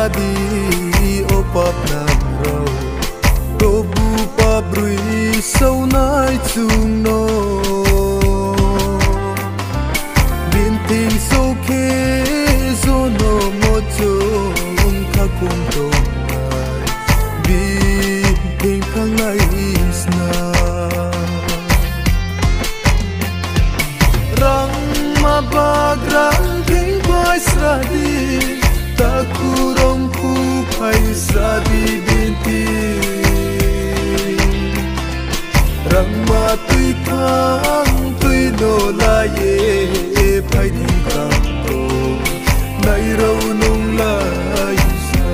jadi opa pramro probu pabrui saunai tsungno binting soke zono mojo kakumto binting kangai isna rang mabagrang ting baisradi takurongku paisadi binti rangma tui kang tui nolaye paidin kanto nairau nung laisa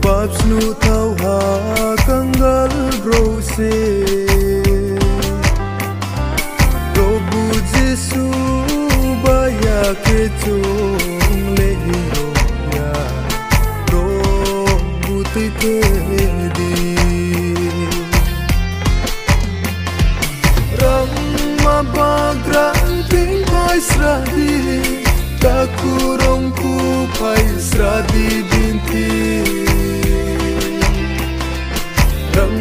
Babsnu tau ha kangal brose Robu Jesu baya kecung lehironya Robu tikedi Rang mabagrang ting paisradi Takurongku paisradi binti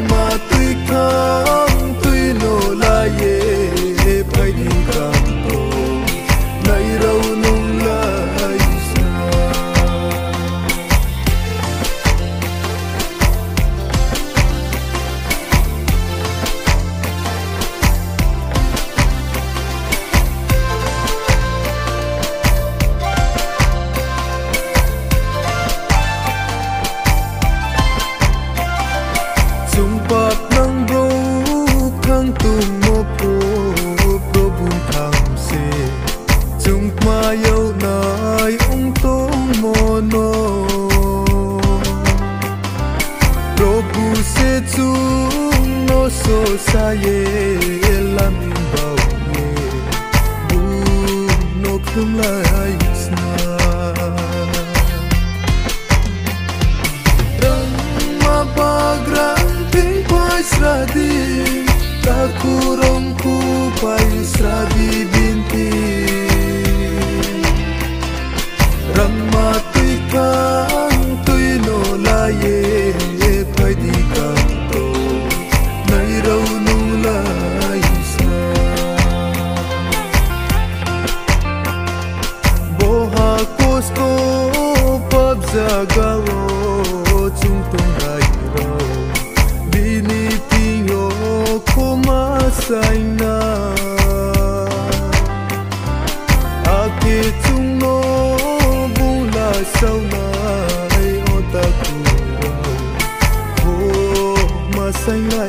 Matui kang tui no la ye pai di kanto nai rau nung la isa Sumpat ng bro kang tumopo probong kamsi Sungmayaw na'y ungtong mono Probuse tsung no so saye Lamin bawe bunok ng layis na Rang mabagrang paisradi takurongku paisradi binti rang matui kang tui no la ye pai di kanto nai rau nung la isa boha kosko pabzagawo tsungtong dairo Kumasaina Aki tungno bula saunay otaku Kumasaina